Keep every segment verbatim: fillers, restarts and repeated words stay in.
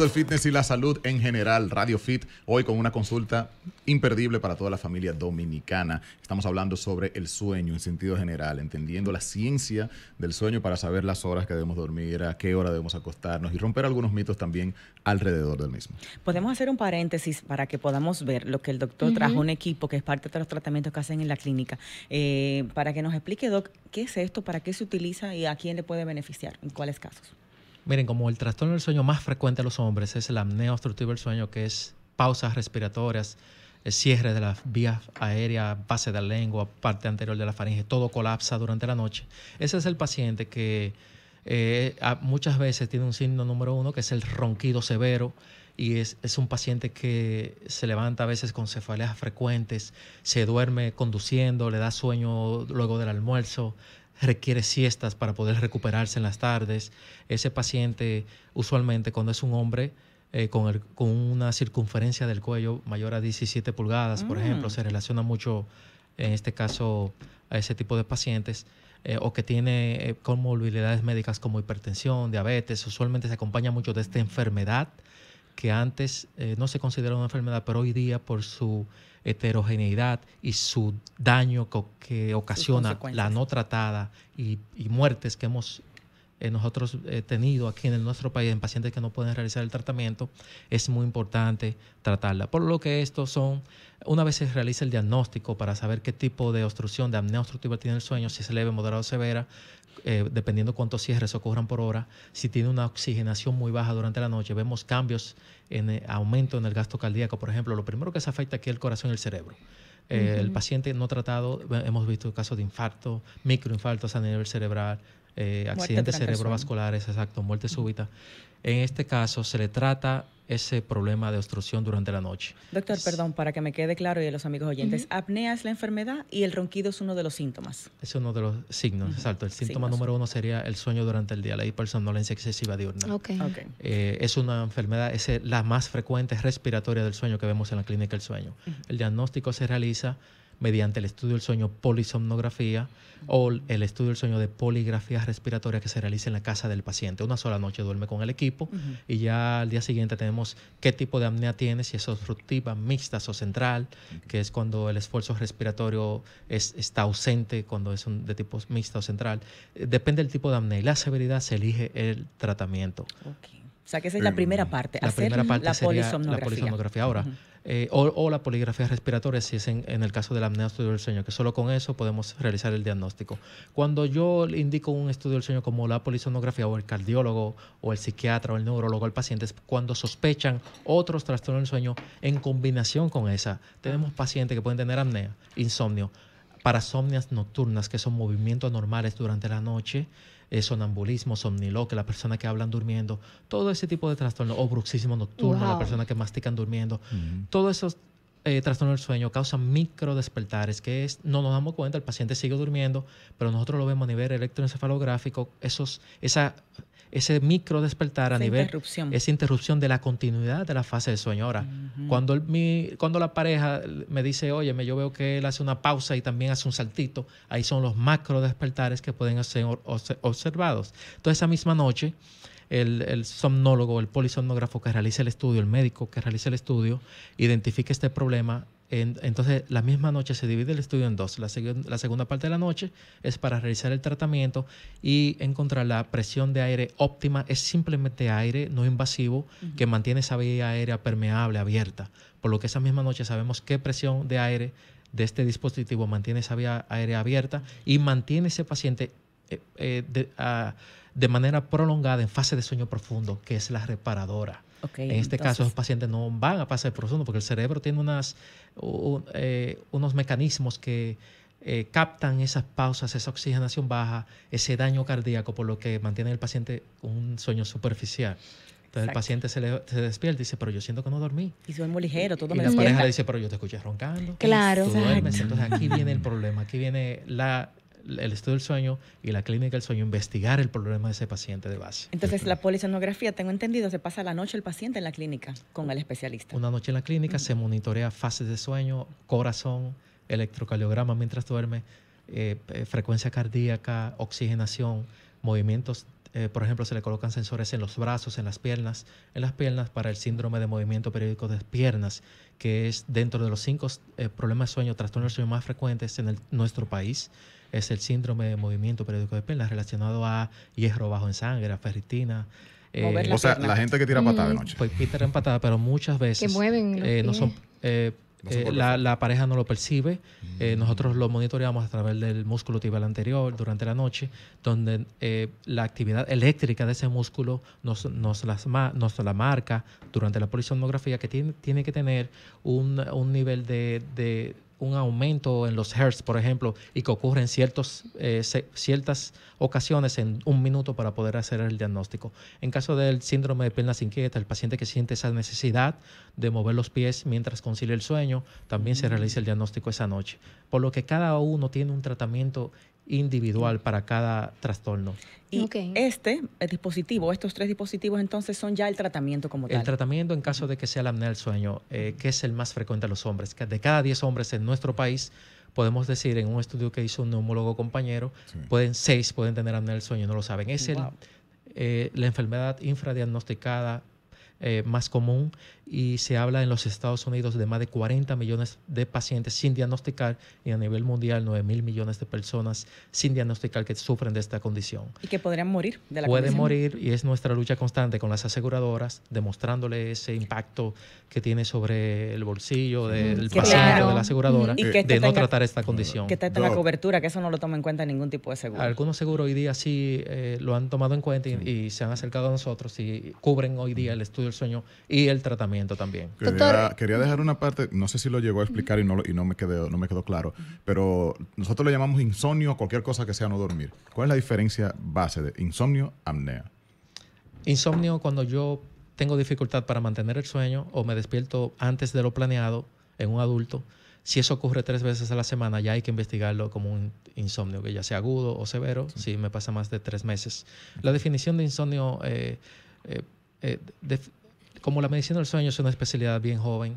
del fitness y la salud en general, Radio Fit, hoy con una consulta imperdible para toda la familia dominicana. Estamos hablando sobre el sueño en sentido general, entendiendo la ciencia del sueño para saber las horas que debemos dormir, a qué hora debemos acostarnos y romper algunos mitos también alrededor del mismo. Podemos hacer un paréntesis para que podamos ver lo que el doctor uh-huh. trajo, un equipo que es parte de los tratamientos que hacen en la clínica. Eh, para que nos explique, Doc, ¿qué es esto? ¿Para qué se utiliza? ¿Y a quién le puede beneficiar? ¿En cuáles casos? Miren, como el trastorno del sueño más frecuente a los hombres es la apnea obstructiva del sueño, que es pausas respiratorias, el cierre de las vías aéreas, base de la lengua, parte anterior de la faringe, todo colapsa durante la noche. Ese es el paciente que eh, muchas veces tiene un signo número uno, que es el ronquido severo, y es, es un paciente que se levanta a veces con cefaleas frecuentes, se duerme conduciendo, le da sueño luego del almuerzo, requiere siestas para poder recuperarse en las tardes. Ese paciente usualmente cuando es un hombre eh, con, el, con una circunferencia del cuello mayor a diecisiete pulgadas, mm. por ejemplo, se relaciona mucho en este caso a ese tipo de pacientes eh, o que tiene eh, comorbilidades médicas como hipertensión, diabetes. Usualmente se acompaña mucho de esta enfermedad que antes eh, no se consideraba una enfermedad, pero hoy día por su heterogeneidad y su daño que ocasiona la no tratada y, y muertes que hemos eh, nosotros eh, tenido aquí en el nuestro país en pacientes que no pueden realizar el tratamiento, es muy importante tratarla. Por lo que estos son, una vez se realiza el diagnóstico para saber qué tipo de obstrucción, de apnea obstructiva tiene el sueño, si es leve, moderada o severa, eh, dependiendo cuántos cierres ocurran por hora, si tiene una oxigenación muy baja durante la noche, vemos cambios en eh, aumento en el gasto cardíaco, por ejemplo, lo primero que se afecta aquí es el corazón y el cerebro. Eh, uh-huh. El paciente no tratado, hemos visto casos de infarto, microinfartos a nivel cerebral, eh, accidentes cerebrovasculares, exacto, muerte súbita. En este caso se le trata ese problema de obstrucción durante la noche. Doctor, perdón, para que me quede claro y a los amigos oyentes, uh-huh. apnea es la enfermedad y el ronquido es uno de los síntomas. Es uno de los signos, uh-huh. exacto. El síntoma signos. número uno sería el sueño durante el día, la hipersomnolencia excesiva diurna. Okay. Okay. Eh, es una enfermedad, es la más frecuente respiratoria del sueño que vemos en la clínica del sueño. Uh-huh. El diagnóstico se realiza mediante el estudio del sueño polisomnografía o el estudio del sueño de poligrafía respiratoria que se realiza en la casa del paciente. Una sola noche duerme con el equipo uh-huh. y ya al día siguiente tenemos qué tipo de apnea tiene, si es obstructiva, mixta o central, uh-huh. que es cuando el esfuerzo respiratorio es, está ausente, cuando es un, de tipo mixta o central. Depende del tipo de apnea y la severidad se elige el tratamiento. Okay. O sea, que esa es la primera parte. La hacer primera parte la sería polisomnografía. La polisomnografía ahora. Uh-huh. eh, o, o la poligrafía respiratoria, si es en, en el caso de la apnea obstructiva del sueño, que solo con eso podemos realizar el diagnóstico. Cuando yo indico un estudio del sueño como la polisomnografía, o el cardiólogo, o el psiquiatra, o el neurólogo, el paciente, es cuando sospechan otros trastornos del sueño en combinación con esa. Tenemos pacientes que pueden tener apnea, insomnio, parasomnias nocturnas, que son movimientos anormales durante la noche, sonambulismo, somniloquia, la persona que hablan durmiendo, todo ese tipo de trastorno, o bruxismo nocturno, wow. la persona que mastican durmiendo, mm-hmm. todos esos eh, trastornos del sueño causan micro despertares, que es, no nos damos cuenta, el paciente sigue durmiendo, pero nosotros lo vemos a nivel electroencefalográfico, esos, esa, ese micro despertar a esa nivel, interrupción. esa interrupción de la continuidad de la fase del sueño. Ahora, mm-hmm. cuando, el, mi, cuando la pareja me dice, oye, yo veo que él hace una pausa y también hace un saltito, ahí son los macro despertares que pueden ser observados. Entonces, esa misma noche, el, el somnólogo, el polisomnógrafo que realiza el estudio, el médico que realiza el estudio, identifica este problema. En, entonces, la misma noche se divide el estudio en dos. La, la segunda parte de la noche es para realizar el tratamiento y encontrar la presión de aire óptima. Es simplemente aire no invasivo uh-huh. que mantiene esa vía aérea permeable, abierta. Por lo que esa misma noche sabemos qué presión de aire de este dispositivo mantiene esa vía aérea abierta y mantiene ese paciente eh, eh, de, uh, de manera prolongada en fase de sueño profundo, que es la reparadora. Okay, en este entonces... caso, los pacientes no van a pasar profundo porque el cerebro tiene unas, un, eh, unos mecanismos que eh, captan esas pausas, esa oxigenación baja, ese daño cardíaco, por lo que mantiene el paciente un sueño superficial. Entonces Exacto. el paciente se, le, se despierta y dice, pero yo siento que no dormí. Y soy muy ligero, todo y me despierta. Y la pareja le dice, pero yo te escuché roncando. Claro. Tú duermes. Entonces aquí viene el problema, aquí viene la... el estudio del sueño y la clínica del sueño, investigar el problema de ese paciente de base. Entonces, la polisomnografía, tengo entendido, se pasa la noche el paciente en la clínica con el especialista. Una noche en la clínica uh-huh. se monitorea fases de sueño, corazón, electrocardiograma mientras duerme, eh, frecuencia cardíaca, oxigenación, movimientos Eh, por ejemplo, se le colocan sensores en los brazos, en las piernas, en las piernas para el síndrome de movimiento periódico de piernas, que es dentro de los cinco eh, problemas de sueño, trastornos de sueño más frecuentes en el, nuestro país. Es el síndrome de movimiento periódico de piernas relacionado a hierro bajo en sangre, a ferritina. Eh, o sea, pierna. La gente que tira patada mm. de noche. Pues tiran patada, pero muchas veces que mueven eh, no son... Eh, Eh, la, la pareja no lo percibe. Eh, nosotros lo monitoreamos a través del músculo tibial anterior durante la noche, donde eh, la actividad eléctrica de ese músculo nos, nos, las, nos la marca durante la polisomnografía, que tiene, tiene que tener un, un nivel de, de un aumento en los hertz, por ejemplo, y que ocurre en ciertos, eh, se, ciertas ocasiones en un minuto para poder hacer el diagnóstico. En caso del síndrome de piernas inquietas, el paciente que siente esa necesidad de mover los pies mientras concilia el sueño, también se realiza el diagnóstico esa noche. Por lo que cada uno tiene un tratamiento individual para cada trastorno. Y okay. este el dispositivo, estos tres dispositivos entonces son ya el tratamiento como tal. El tratamiento en caso de que sea la apnea del sueño, eh, que es el más frecuente de los hombres. De cada diez hombres en nuestro país, podemos decir en un estudio que hizo un neumólogo compañero, sí. pueden seis pueden tener apnea del sueño y no lo saben. Es wow. el, eh, la enfermedad infradiagnosticada Eh, más común, y se habla en los Estados Unidos de más de cuarenta millones de pacientes sin diagnosticar, y a nivel mundial nueve mil millones de personas sin diagnosticar que sufren de esta condición. Y que podrían morir de la Pueden condición. morir, y es nuestra lucha constante con las aseguradoras, demostrándole ese impacto que tiene sobre el bolsillo del sí, paciente claro. de la aseguradora, y que de tenga, no tratar esta condición. Que está la cobertura, que eso no lo toma en cuenta ningún tipo de seguro. Algunos seguros hoy día sí eh, lo han tomado en cuenta y, y se han acercado a nosotros y cubren hoy día el estudio el sueño y el tratamiento también. Quería, quería dejar una parte, no sé si lo llegó a explicar y no, lo, y no, me, quedó, no me quedó claro, pero nosotros le llamamos insomnio, cualquier cosa que sea no dormir. ¿Cuál es la diferencia base de insomnio, apnea? Insomnio, cuando yo tengo dificultad para mantener el sueño o me despierto antes de lo planeado en un adulto. Si eso ocurre tres veces a la semana, ya hay que investigarlo como un insomnio, que ya sea agudo o severo, sí. si me pasa más de tres meses. La definición de insomnio, eh, eh, eh, de, como la medicina del sueño es una especialidad bien joven,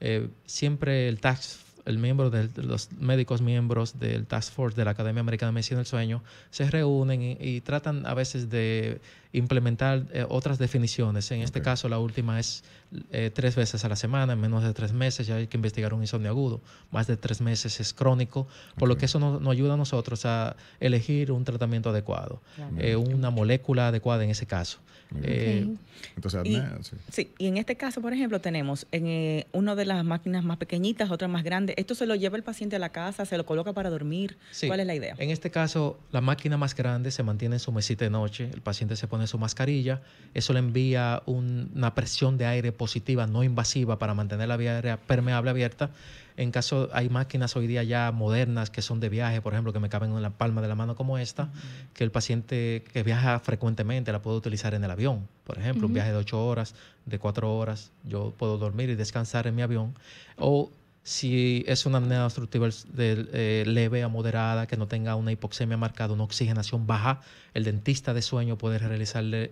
eh, siempre el tax, el miembro de los médicos miembros del Task Force de la Academia Americana de Medicina del Sueño se reúnen y, y tratan a veces de implementar eh, otras definiciones. En okay. este caso, la última es eh, tres veces a la semana, en menos de tres meses, ya hay que investigar un insomnio agudo. Más de tres meses es crónico, por okay. lo que eso nos no ayuda a nosotros a elegir un tratamiento adecuado, claro. eh, una molécula adecuada en ese caso. Okay. Eh, Entonces, y, sí. sí, y en este caso, por ejemplo, tenemos en, eh, una de las máquinas más pequeñitas, otra más grande. ¿Esto se lo lleva el paciente a la casa, se lo coloca para dormir? Sí. ¿Cuál es la idea? En este caso, la máquina más grande se mantiene en su mesita de noche, el paciente se pone su mascarilla, eso le envía un, una presión de aire positiva, no invasiva, para mantener la vía aérea permeable abierta. En caso, hay máquinas hoy día ya modernas que son de viaje, por ejemplo, que me caben en la palma de la mano como esta, uh-huh. que el paciente que viaja frecuentemente la puede utilizar en el avión. Por ejemplo, uh-huh. un viaje de ocho horas, de cuatro horas, yo puedo dormir y descansar en mi avión. O si es una apnea obstructiva de, eh, leve a moderada, que no tenga una hipoxemia marcada, una oxigenación baja, el dentista de sueño puede realizarle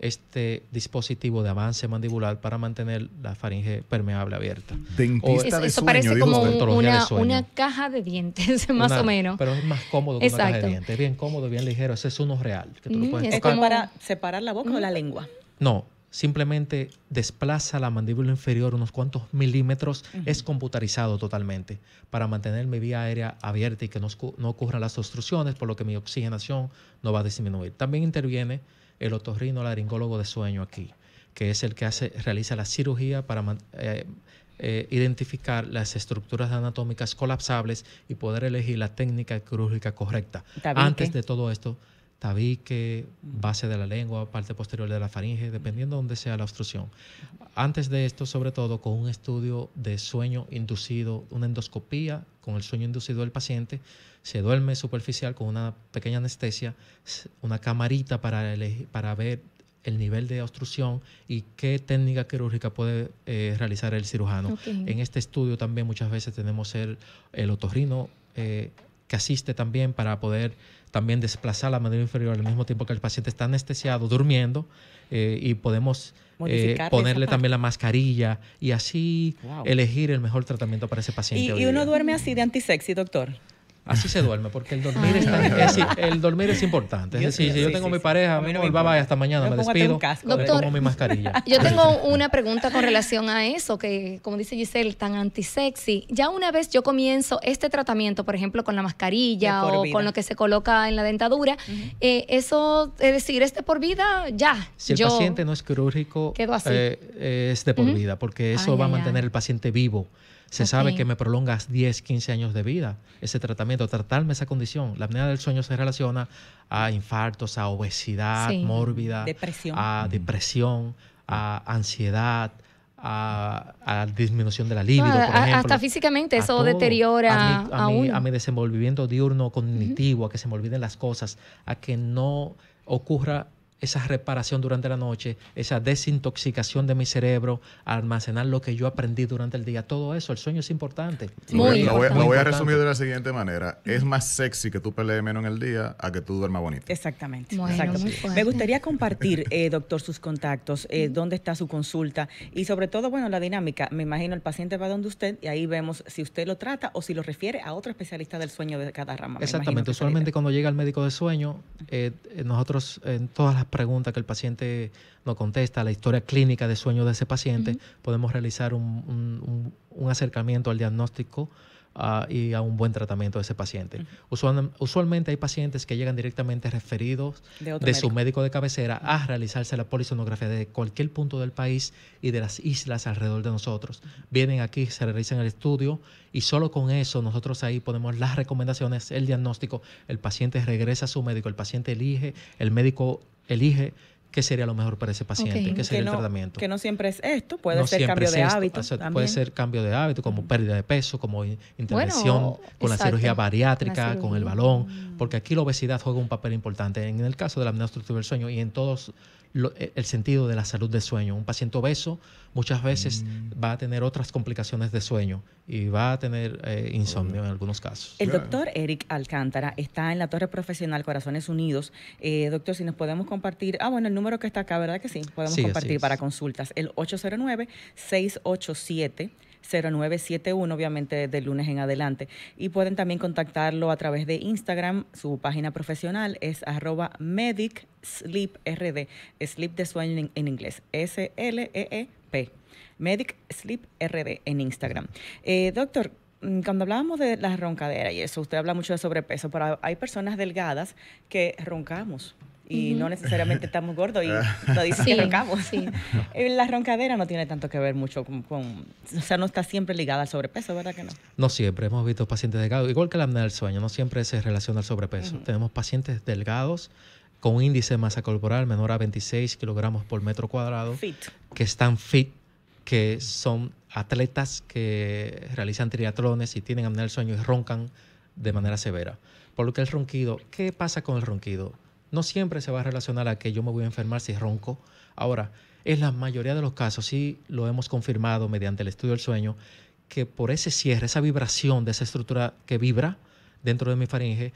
este dispositivo de avance mandibular para mantener la faringe permeable abierta. Dentista o, de eso sueño, parece como una, de sueño. una caja de dientes, más una, o menos. Pero es más cómodo que Exacto. una caja de dientes. Es bien cómodo, bien ligero. Ese es uno real. Que tú mm, lo puedes es tocar. Como para separar la boca mm. o la lengua. No. Simplemente desplaza la mandíbula inferior unos cuantos milímetros, uh-huh. es computarizado totalmente para mantener mi vía aérea abierta y que no, no ocurran las obstrucciones, por lo que mi oxigenación no va a disminuir. También interviene el otorrinolaringólogo de sueño aquí, que es el que hace, realiza la cirugía para eh, eh, identificar las estructuras anatómicas colapsables y poder elegir la técnica quirúrgica correcta. ¿Tabique? Antes de todo esto, tabique, base de la lengua, parte posterior de la faringe, dependiendo de dónde sea la obstrucción. Antes de esto, sobre todo, con un estudio de sueño inducido, una endoscopía con el sueño inducido del paciente, se duerme superficial con una pequeña anestesia, una camarita para, elegir, para ver el nivel de obstrucción y qué técnica quirúrgica puede eh, realizar el cirujano. Okay. En este estudio también muchas veces tenemos el, el otorrino eh, que asiste también para poder también desplazar la mandíbula inferior al mismo tiempo que el paciente está anestesiado, durmiendo, eh, y podemos eh, ponerle también la mascarilla y así wow. elegir el mejor tratamiento para ese paciente. ¿Y, y uno duerme así de antisexy, doctor? así se duerme, porque el dormir, está, es, el dormir es importante. Es decir, si yo tengo sí, mi pareja, sí, sí. Bueno, bye bye, hasta mañana, me despido, me pongo mi mascarilla. Yo tengo una pregunta con relación a eso, que como dice Giselle, tan antisexy. Ya una vez yo comienzo este tratamiento, por ejemplo, con la mascarilla o vida. con lo que se coloca en la dentadura, uh -huh. eh, eso, es decir, este por vida, ya. Si el yo paciente no es quirúrgico, eh, es de por uh -huh. vida, porque eso ay, va a mantener ay. el paciente vivo. Se okay. sabe que me prolongas diez, quince años de vida ese tratamiento, tratarme esa condición. La apnea del sueño se relaciona a infartos, a obesidad sí. mórbida, depresión. a depresión, a ansiedad, a, a disminución de la libido, ah, por ejemplo. Hasta físicamente eso todo, deteriora a mi, a, a, mi, a mi desenvolvimiento diurno cognitivo, uh-huh. a que se me olviden las cosas, a que no ocurra esa reparación durante la noche, esa desintoxicación de mi cerebro, almacenar lo que yo aprendí durante el día, todo eso, el sueño es importante. Muy lo, voy, lo, voy, lo voy a resumir de la siguiente manera. Es más sexy que tú pelees menos en el día a que tú duermas bonito. Exactamente. Bueno, exactamente. Me gustaría compartir, eh, doctor, sus contactos, eh, dónde está su consulta y sobre todo, bueno, la dinámica. Me imagino el paciente va donde usted y ahí vemos si usted lo trata o si lo refiere a otro especialista del sueño de cada rama. Exactamente. Usualmente cuando llega el médico de sueño, eh, nosotros en todas las pregunta que el paciente nos contesta, la historia clínica de sueño de ese paciente, uh-huh. podemos realizar un, un, un acercamiento al diagnóstico uh, y a un buen tratamiento de ese paciente. Uh-huh. Usual, usualmente hay pacientes que llegan directamente referidos de, de médico. su médico de cabecera a realizarse la polisonografía de cualquier punto del país y de las islas alrededor de nosotros. Uh-huh. Vienen aquí, se realizan el estudio y solo con eso nosotros ahí ponemos las recomendaciones, el diagnóstico, el paciente regresa a su médico, el paciente elige, el médico elige qué sería lo mejor para ese paciente, okay. qué sería que no, el tratamiento. Que no siempre es esto, puede no ser cambio de esto, hábito. O sea, puede ser cambio de hábito, como pérdida de peso, como intervención bueno, con exacto. la cirugía bariátrica, la cirugía. con el balón, mm. porque aquí la obesidad juega un papel importante en el caso de la apnea obstructiva del sueño y en todos lo, el sentido de la salud del sueño. Un paciente obeso muchas veces mm. va a tener otras complicaciones de sueño y va a tener eh, insomnio en algunos casos. El doctor Eric Alcántara está en la Torre Profesional Corazones Unidos. Eh, doctor, si nos podemos compartir, ah, bueno, el número que está acá, ¿verdad que sí? Podemos sí, compartir para consultas. El ocho cero nueve, seis ocho siete, cero nueve siete uno, obviamente de lunes en adelante. Y pueden también contactarlo a través de Instagram. Su página profesional es arroba MedicSleepRD, sleep de sueño en, en inglés, S L E E P, MedicSleepRD en Instagram. Eh, doctor, cuando hablábamos de la roncadera y eso, usted habla mucho de sobrepeso, pero hay personas delgadas que roncamos. Y uh-huh. no necesariamente estamos gordos y lo dicen sí, que roncamos. Sí. La roncadera no tiene tanto que ver mucho con, con... O sea, no está siempre ligada al sobrepeso, ¿verdad que no? No siempre. Hemos visto pacientes delgados. Igual que la apnea del sueño, no siempre se relaciona al sobrepeso. Uh-huh. Tenemos pacientes delgados con un índice de masa corporal menor a veintiséis kilogramos por metro cuadrado. Fit. Que están fit, que son atletas que realizan triatlones y tienen apnea del sueño y roncan de manera severa. Por lo que el ronquido... ¿Qué pasa con el ronquido? No siempre se va a relacionar a que yo me voy a enfermar si ronco. Ahora, en la mayoría de los casos sí lo hemos confirmado mediante el estudio del sueño que por ese cierre, esa vibración de esa estructura que vibra dentro de mi faringe,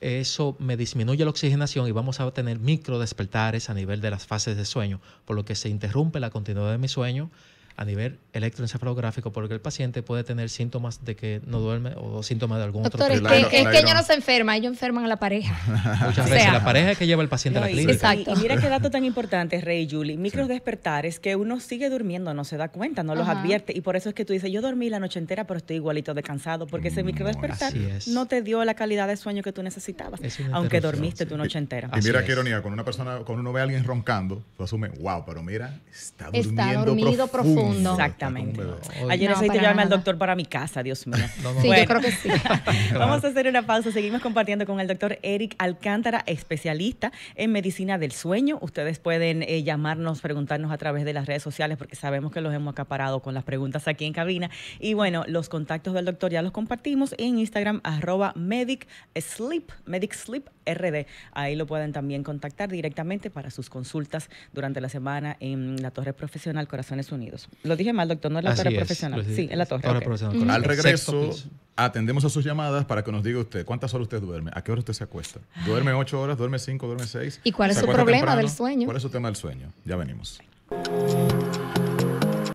eso me disminuye la oxigenación y vamos a tener micro despertares a nivel de las fases de sueño, por lo que se interrumpe la continuidad de mi sueño a nivel electroencefalográfico, porque el paciente puede tener síntomas de que no duerme o síntomas de algún Doctor, otro tipo. Es que, es que ella no se enferma, ellos enferman a la pareja. Muchas veces, o sea, la pareja es que lleva el paciente no, a la clínica. Exacto. Y, y mira qué dato tan importante, Rey y Julie, micros sí. despertares que uno sigue durmiendo, no se da cuenta, no Ajá. los advierte, y por eso es que tú dices, yo dormí la noche entera, pero estoy igualito de cansado, porque ese micro despertar es. no te dio la calidad de sueño que tú necesitabas, aunque dormiste sí. tu noche entera. Y, y mira qué ironía, cuando una persona, cuando uno ve a alguien roncando, tú asumes, wow, pero mira, está, está durmiendo profundo. No. Exactamente. Ayer no, necesito llevarme al doctor para mi casa, Dios mío. No, no, sí, bueno. yo creo que sí. Vamos a hacer una pausa. Seguimos compartiendo con el doctor Eric Alcántara, especialista en medicina del sueño. Ustedes pueden eh, llamarnos, preguntarnos a través de las redes sociales, porque sabemos que los hemos acaparado con las preguntas aquí en cabina. Y bueno, los contactos del doctor ya los compartimos en Instagram, arroba MedicSleep, MedicSleepRD. Ahí lo pueden también contactar directamente para sus consultas durante la semana en la Torre Profesional Corazones Unidos. Lo dije mal, doctor, no es la Así torre es, profesional. Sí, en la torre. torre okay. profesional. Al regreso, atendemos a sus llamadas para que nos diga usted cuántas horas usted duerme, a qué hora usted se acuesta. ¿Duerme ocho horas, duerme cinco, duerme seis? ¿Y cuál es su problema temprano? del sueño? ¿Cuál es su tema del sueño? Ya venimos.